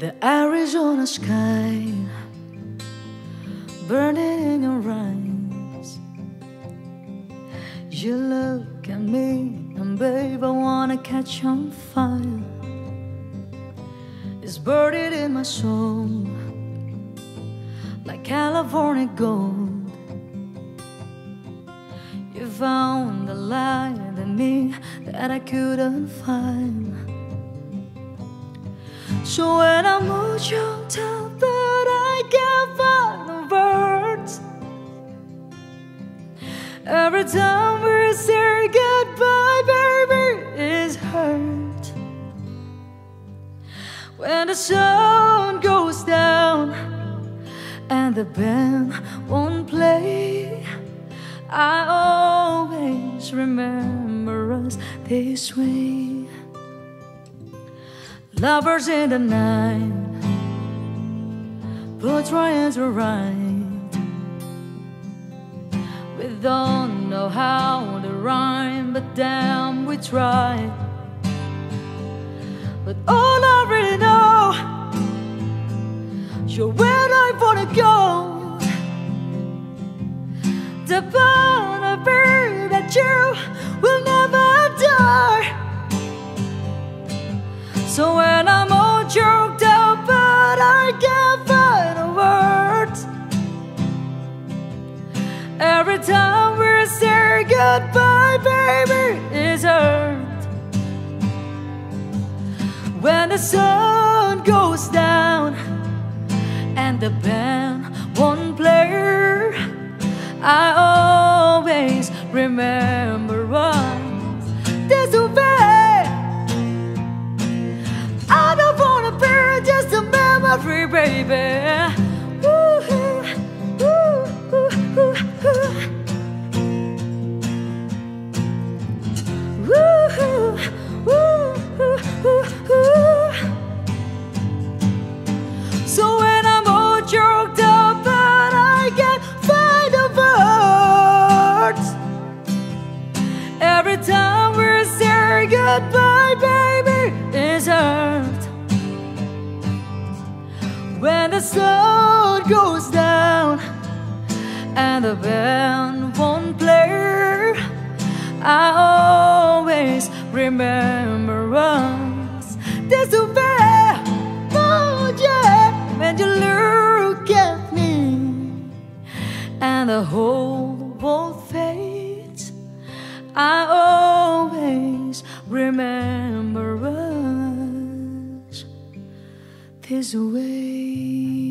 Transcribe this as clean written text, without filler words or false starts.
The Arizona sky burning in your eyes. You look at me and babe, I wanna catch on fire. It's buried in my soul like California gold. You found the light in me that I couldn't find. So when I moved your top that I can't find the words. Every time we say goodbye, baby, it's hurt. When the sun goes down and the band won't play, I always remember us this way. Lovers in the night, but trying to rhyme. We don't know how to rhyme, but damn, we try. But all I really know, you're where I wanna go. The power that you will never die. So when I'm all choked up, but I can't find a word. Every time we say goodbye, baby, it's hurt. When the sun goes down and the band won't play, I always remember once this way. I don't wanna be just a memory, baby. Ooh, ooh, ooh, ooh, ooh. Ooh, ooh, ooh, ooh, ooh. So when I'm all choked up and I can't find the words, every time we say goodbye, baby, it's hurt. When the sun goes down and the band won't play, I always remember us this way. Oh yeah, when you look at me and the whole world fades, I always remember us this way.